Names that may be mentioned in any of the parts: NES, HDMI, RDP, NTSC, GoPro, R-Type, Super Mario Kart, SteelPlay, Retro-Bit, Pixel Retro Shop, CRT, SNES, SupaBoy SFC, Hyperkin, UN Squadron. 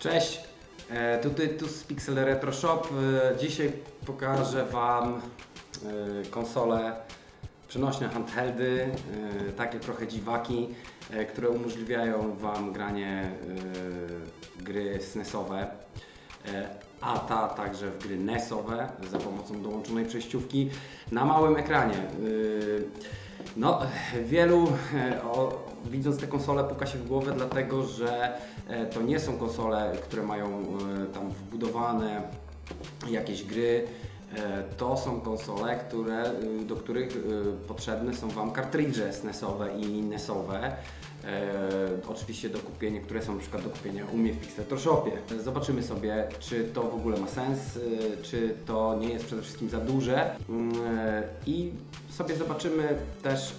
Cześć, tutaj tu z Pixel Retro Shop. Dzisiaj pokażę Wam konsole przenośne, handheldy, takie trochę dziwaki, które umożliwiają Wam granie gry SNES-owe, a także w gry NES-owe za pomocą dołączonej przejściówki na małym ekranie. No, wielu widząc te konsole puka się w głowę, dlatego że to nie są konsole, które mają tam wbudowane jakieś gry. To są konsole, do których potrzebne są Wam kartridże SNES-owe i NES-owe. Oczywiście do kupienia, które są na przykład do kupienia u mnie w Pixel Retro Shopie. Zobaczymy sobie, czy to w ogóle ma sens, czy to nie jest przede wszystkim za duże. I sobie zobaczymy też,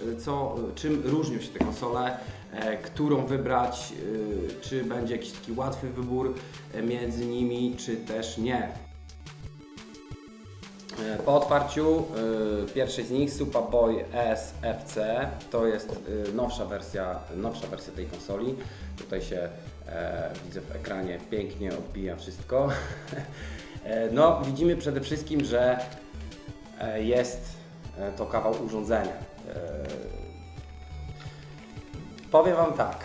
czym różnią się te konsole, którą wybrać, czy będzie jakiś taki łatwy wybór między nimi, czy też nie. Po otwarciu pierwszej z nich, SupaBoy SFC, to jest nowsza wersja tej konsoli. Tutaj się widzę w ekranie, pięknie odbija wszystko. No, widzimy przede wszystkim, że jest to kawał urządzenia. Powiem Wam tak,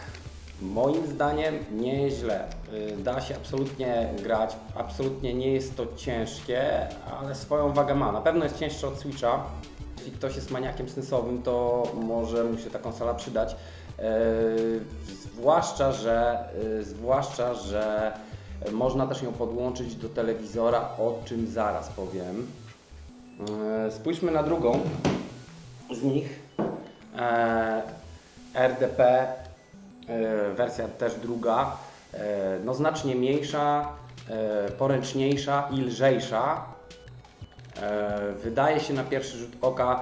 moim zdaniem nieźle. Da się absolutnie grać, absolutnie nie jest to ciężkie, ale swoją wagę ma. Na pewno jest cięższe od Switcha. Jeśli ktoś jest maniakiem SNES-owym, to może mu się ta konsola przydać. Zwłaszcza, że można też ją podłączyć do telewizora, o czym zaraz powiem. Spójrzmy na drugą z nich, RDP. Wersja też druga, no znacznie mniejsza, poręczniejsza i lżejsza. Wydaje się na pierwszy rzut oka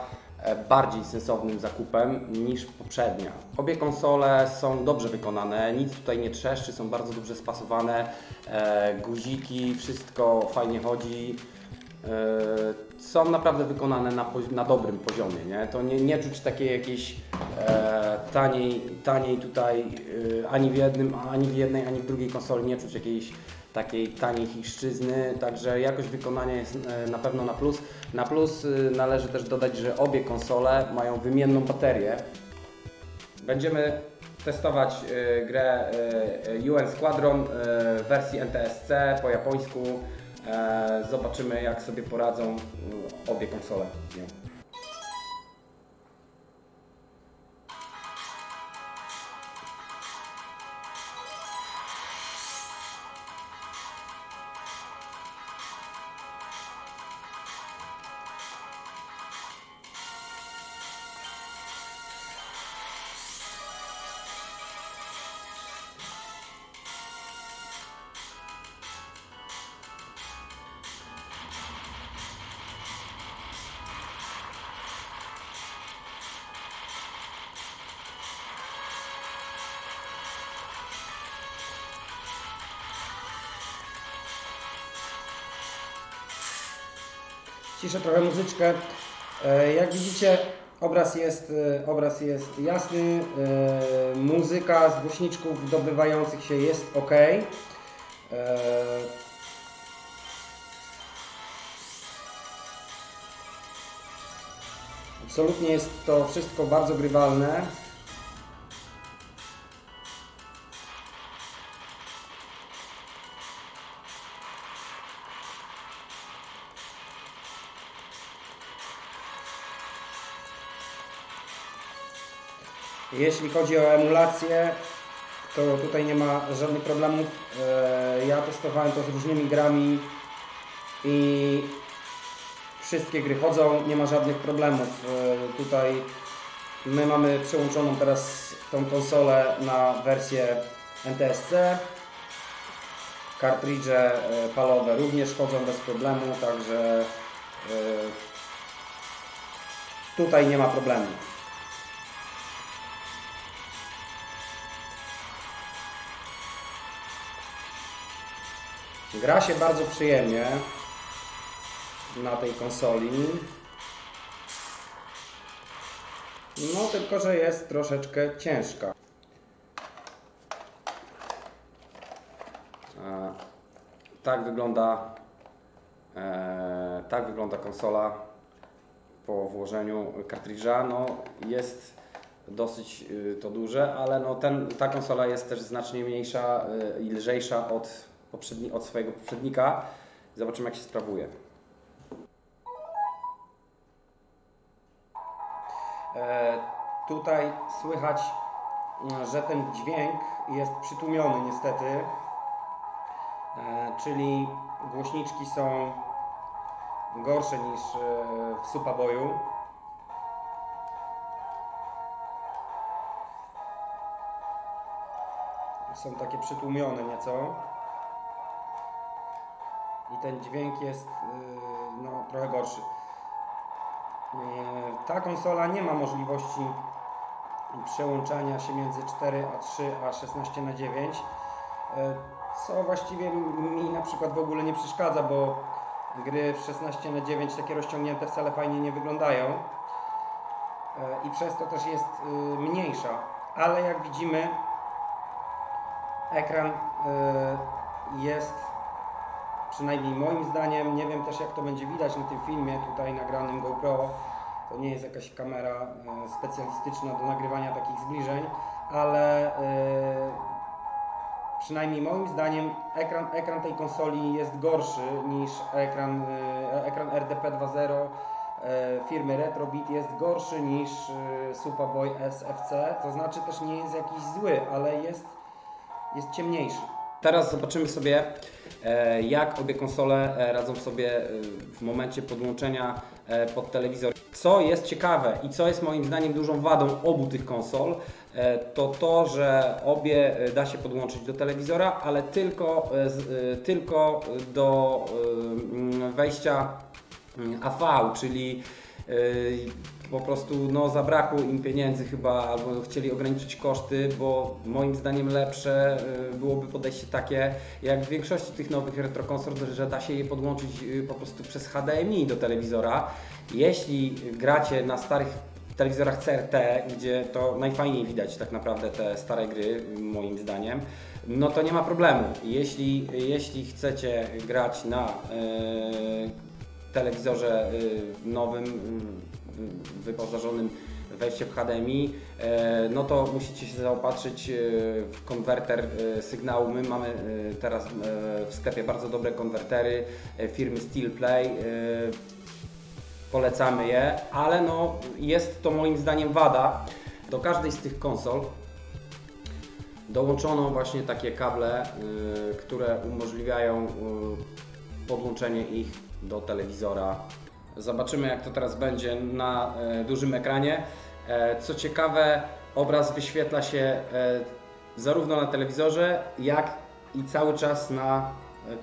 bardziej sensownym zakupem niż poprzednia. Obie konsole są dobrze wykonane, nic tutaj nie trzeszczy, są bardzo dobrze spasowane, guziki, wszystko fajnie chodzi. Są naprawdę wykonane na dobrym poziomie, nie? To nie czuć takiej jakiejś taniej tutaj, ani w drugiej konsoli nie czuć jakiejś takiej taniej chińszczyzny, także jakość wykonania jest na pewno na plus. Na plus należy też dodać, że obie konsole mają wymienną baterię. Będziemy testować grę UN Squadron w wersji NTSC po japońsku. Zobaczymy, jak sobie poradzą obie konsole. Ciszę trochę muzyczkę. Jak widzicie, obraz jest jasny, muzyka z głośniczków dobywających się jest ok. Absolutnie jest to wszystko bardzo grywalne. Jeśli chodzi o emulację, to tutaj nie ma żadnych problemów. Ja testowałem to z różnymi grami i wszystkie gry chodzą, nie ma żadnych problemów. Tutaj my mamy przełączoną teraz tą konsolę na wersję NTSC. Kartridże palowe również chodzą bez problemu, także tutaj nie ma problemu. Gra się bardzo przyjemnie na tej konsoli, no tylko że jest troszeczkę ciężka. Tak wygląda konsola po włożeniu kartridża. No, jest dosyć to duże, ale no ta konsola jest też znacznie mniejsza i lżejsza od swojego poprzednika. Zobaczymy, jak się sprawuje. Tutaj słychać, że ten dźwięk jest przytłumiony niestety, czyli głośniczki są gorsze niż w SupaBoyu. Są takie przytłumione nieco i ten dźwięk jest no, trochę gorszy. Ta konsola nie ma możliwości przełączania się między 4:3 a 16:9, co właściwie mi na przykład w ogóle nie przeszkadza, bo gry w 16:9 takie rozciągnięte wcale fajnie nie wyglądają i przez to też jest mniejsza, ale jak widzimy, ekran jest, przynajmniej moim zdaniem, nie wiem też jak to będzie widać na tym filmie tutaj nagranym GoPro, to nie jest jakaś kamera specjalistyczna do nagrywania takich zbliżeń, ale przynajmniej moim zdaniem ekran tej konsoli jest gorszy niż ekran RDP 2.0 firmy Retro-Bit, jest gorszy niż SupaBoy SFC, to znaczy też nie jest jakiś zły, ale jest ciemniejszy. Teraz zobaczymy sobie, jak obie konsole radzą sobie w momencie podłączenia pod telewizor. Co jest ciekawe i co jest moim zdaniem dużą wadą obu tych konsol, to to, że obie da się podłączyć do telewizora, ale tylko do wejścia AV, czyli po prostu no, zabrakło im pieniędzy chyba, albo chcieli ograniczyć koszty, bo moim zdaniem lepsze byłoby podejście takie, jak w większości tych nowych retrokonsol, że da się je podłączyć po prostu przez HDMI do telewizora. Jeśli gracie na starych telewizorach CRT, gdzie to najfajniej widać tak naprawdę te stare gry, moim zdaniem, no to nie ma problemu. Jeśli chcecie grać na telewizorze nowym, wyposażonym wejściem w HDMI, no to musicie się zaopatrzyć w konwerter sygnału. My mamy teraz w sklepie bardzo dobre konwertery firmy SteelPlay, polecamy je, ale no jest to moim zdaniem wada. Do każdej z tych konsol dołączono właśnie takie kable, które umożliwiają podłączenie ich do telewizora. Zobaczymy, jak to teraz będzie na dużym ekranie. Co ciekawe, obraz wyświetla się zarówno na telewizorze, jak i cały czas na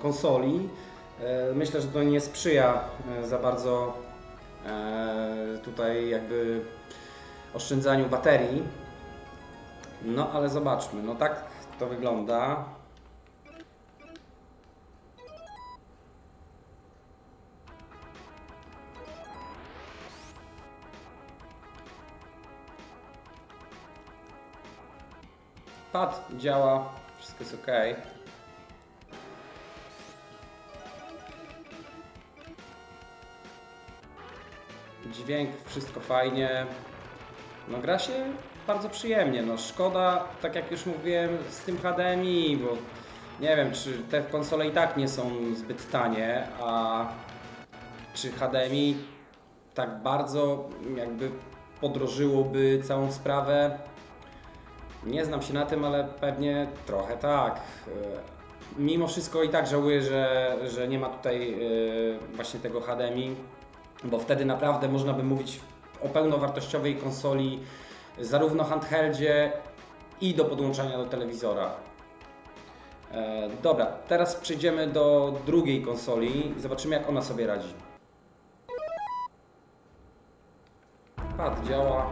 konsoli. Myślę, że to nie sprzyja za bardzo tutaj jakby oszczędzaniu baterii. No ale zobaczmy, no tak to wygląda. Pad działa, wszystko jest ok. Dźwięk, wszystko fajnie. No gra się bardzo przyjemnie. No szkoda, tak jak już mówiłem, z tym HDMI, bo nie wiem, czy te konsole i tak nie są zbyt tanie, a czy HDMI tak bardzo jakby podrożyłoby całą sprawę? Nie znam się na tym, ale pewnie trochę tak. Mimo wszystko i tak żałuję, że nie ma tutaj właśnie tego HDMI, bo wtedy naprawdę można by mówić o pełnowartościowej konsoli, zarówno handheldzie i do podłączania do telewizora. Dobra, teraz przejdziemy do drugiej konsoli i zobaczymy, jak ona sobie radzi. Pad działa.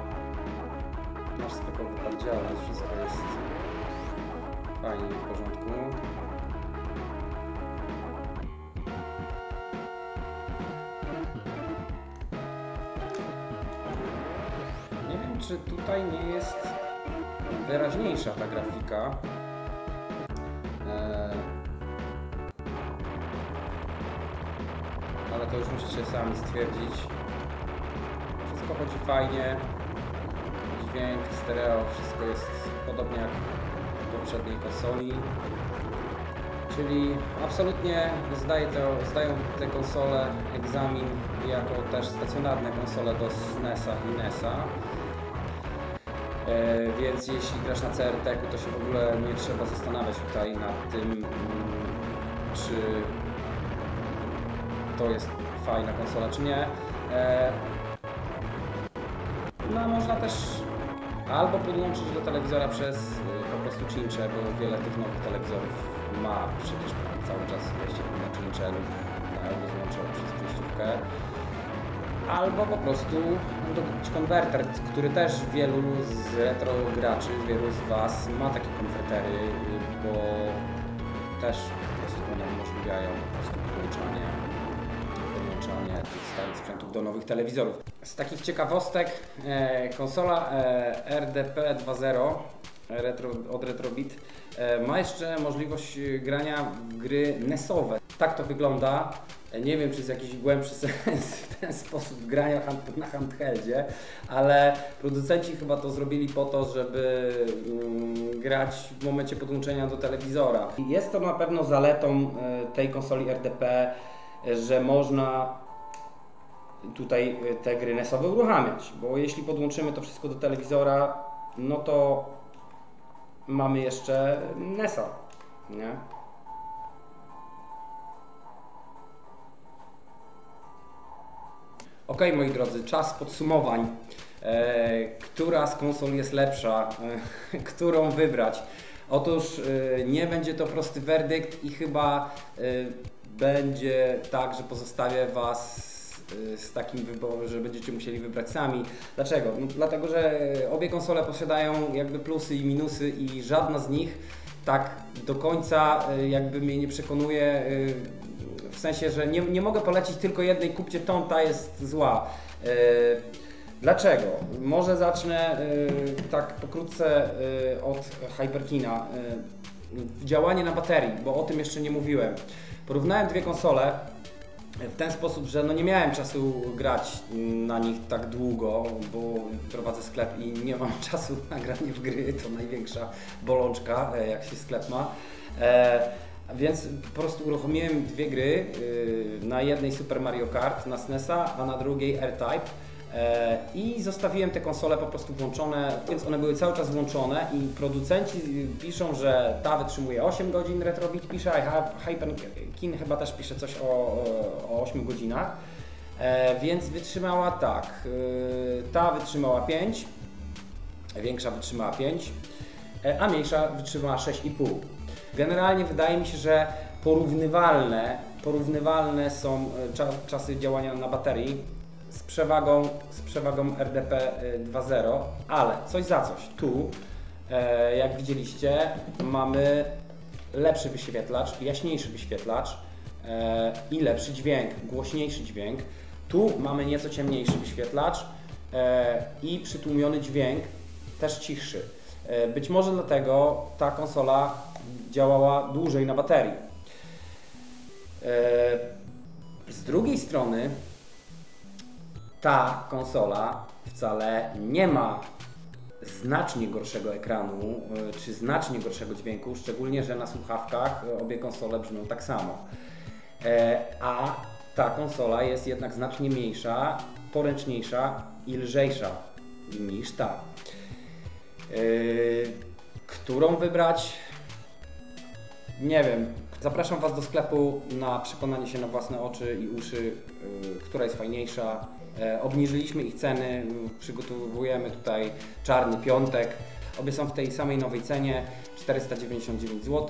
Nasz spokojny pad działa, wszystko jest fajnie, w porządku. Nie wiem, czy tutaj nie jest wyraźniejsza ta grafika. to już musicie sami stwierdzić. Wszystko chodzi fajnie. Dźwięk, stereo, wszystko jest podobnie jak w poprzedniej konsoli. Czyli absolutnie zdają te konsole egzamin jako też stacjonarne konsole do SNES-a i NES-a. Więc jeśli grasz na CRT-ku, to się w ogóle nie trzeba zastanawiać tutaj nad tym, czy to jest fajna konsola, czy nie. No można też albo podłączyć do telewizora przez po prostu cincze, bo wiele tych nowych telewizorów ma przecież cały czas wejście na czyncze albo złączone przez przejściówkę, albo po prostu dokupić konwerter, który też wielu z retro graczy, wielu z Was ma takie konwertery, bo też po prostu one umożliwiają po prostu podłączanie tych starych sprzętów do nowych telewizorów. Z takich ciekawostek konsola RDP 2.0 od Retro-Bit ma jeszcze możliwość grania w gry NES-owe. Tak to wygląda. Nie wiem, czy jest jakiś głębszy sens w ten sposób grania na handheldzie, ale producenci chyba to zrobili po to, żeby grać w momencie podłączenia do telewizora. Jest to na pewno zaletą tej konsoli RDP, że można tutaj te gry NES-owe uruchamiać, bo jeśli podłączymy to wszystko do telewizora, no to mamy jeszcze NES-a, nie? Ok, moi drodzy, czas podsumowań. Która z konsol jest lepsza? Którą wybrać? Otóż nie będzie to prosty werdykt i chyba będzie tak, że pozostawię Was z takim wyborem, że będziecie musieli wybrać sami. Dlaczego? No, dlatego, że obie konsole posiadają jakby plusy i minusy i żadna z nich tak do końca jakby mnie nie przekonuje, w sensie, że nie mogę polecić tylko jednej, kupcie tą, ta jest zła. Dlaczego? Może zacznę tak pokrótce od Hyperkina. Działanie na baterii, bo o tym jeszcze nie mówiłem. Porównałem dwie konsole w ten sposób, że no nie miałem czasu grać na nich tak długo, bo prowadzę sklep i nie mam czasu na granie w gry, to największa bolączka, jak się sklep ma. Więc po prostu uruchomiłem dwie gry, na jednej Super Mario Kart na SNES-a, a na drugiej R-Type i zostawiłem te konsole po prostu włączone, więc one były cały czas włączone i producenci piszą, że ta wytrzymuje 8 godzin, Retro-Bit pisze, a Hyperkin chyba też pisze coś o 8 godzinach, więc wytrzymała tak, ta wytrzymała 5, większa wytrzymała 5, a mniejsza wytrzymała 6,5. Generalnie wydaje mi się, że porównywalne są czasy działania na baterii, z przewagą RDP 2.0, ale coś za coś. Tu, jak widzieliście, mamy lepszy wyświetlacz, jaśniejszy wyświetlacz i lepszy dźwięk, głośniejszy dźwięk. Tu mamy nieco ciemniejszy wyświetlacz i przytłumiony dźwięk, też cichszy. Być może dlatego ta konsola działała dłużej na baterii. Z drugiej strony ta konsola wcale nie ma znacznie gorszego ekranu, czy znacznie gorszego dźwięku, szczególnie, że na słuchawkach obie konsole brzmią tak samo. A ta konsola jest jednak znacznie mniejsza, poręczniejsza i lżejsza niż ta. Którą wybrać? Nie wiem. Zapraszam Was do sklepu na przekonanie się na własne oczy i uszy, która jest fajniejsza. Obniżyliśmy ich ceny, przygotowujemy tutaj czarny piątek. Obie są w tej samej nowej cenie, 499 zł.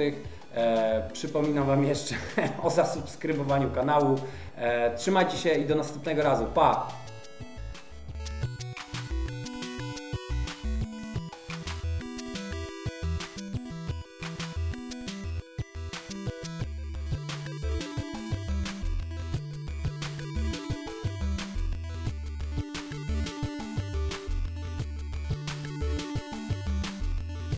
Przypominam Wam jeszcze o zasubskrybowaniu kanału. Trzymajcie się i do następnego razu. Pa!